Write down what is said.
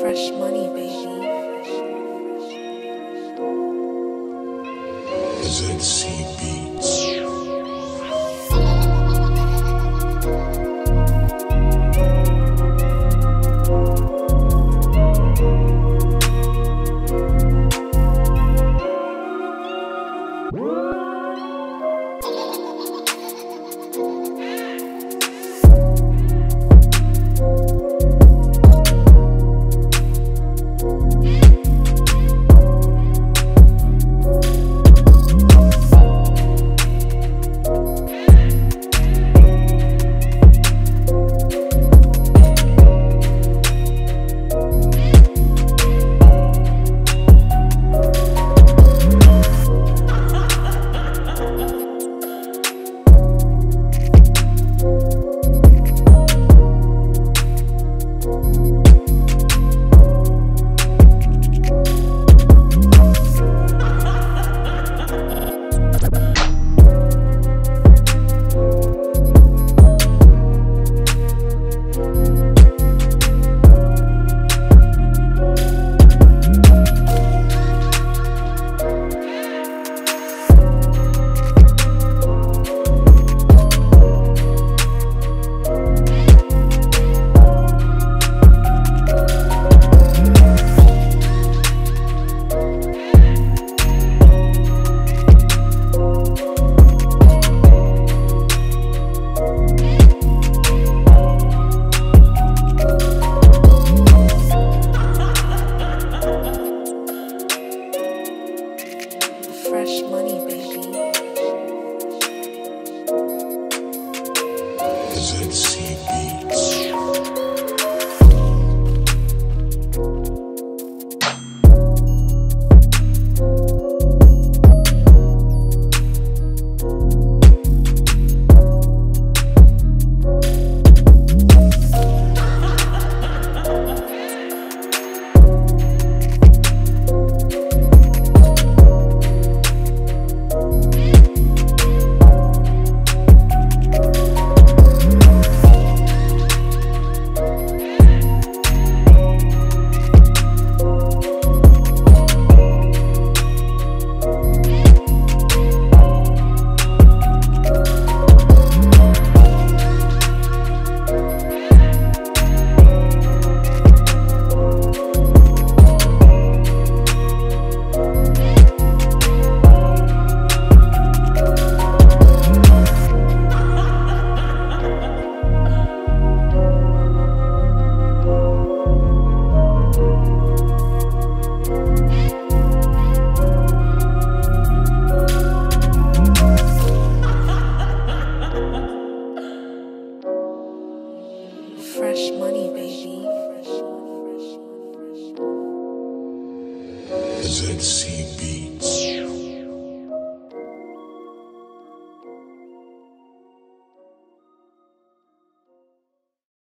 fresh money, baby. ZC Beats. Fresh money, baby. ZC Beats. Fresh money, baby. ZC.